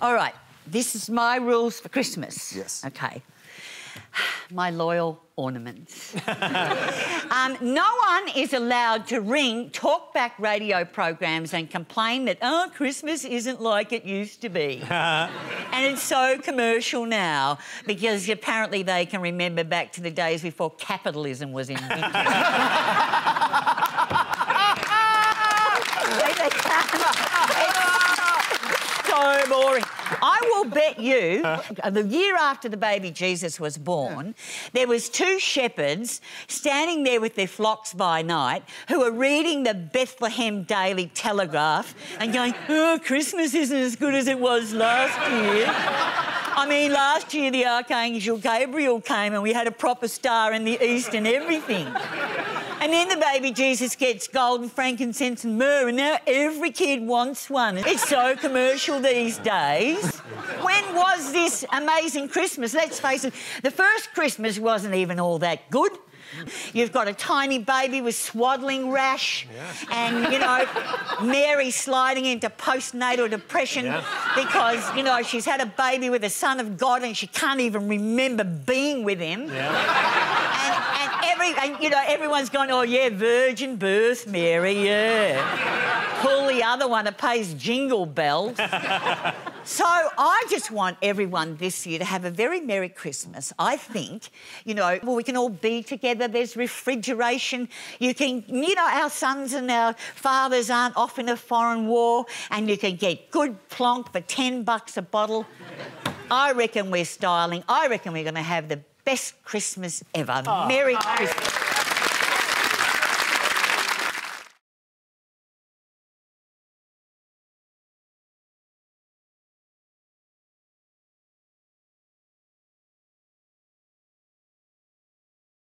All right, this is my rules for Christmas. Yes. OK. My loyal ornaments. No one is allowed to ring talkback radio programs and complain that, oh, Christmas isn't like it used to be. And it's so commercial now because apparently they can remember back to the days before capitalism was invented. So boring. I will bet you, the year after the baby Jesus was born, there was two shepherds standing there with their flocks by night who were reading the Bethlehem Daily Telegraph and going, oh, Christmas isn't as good as it was last year. I mean, last year the Archangel Gabriel came and we had a proper star in the east and everything. And then the baby Jesus gets gold and frankincense and myrrh, and now every kid wants one. It's so commercial these days. When was this amazing Christmas? Let's face it, the first Christmas wasn't even all that good. You've got a tiny baby with swaddling rash and, you know, Mary sliding into postnatal depression because, you know, she's had a baby with the Son of God and she can't even remember being with him. And, you know, everyone's going, oh, yeah, virgin birth, Mary, yeah. Pull the other one, it pays jingle bells. So I just want everyone this year to have a very Merry Christmas. I think, you know, well, we can all be together. There's refrigeration. You can, you know, our sons and our fathers aren't off in a foreign war and you can get good plonk for $10 a bottle. I reckon we're styling. I reckon we're going to have the best Christmas ever. Oh. Merry Christmas.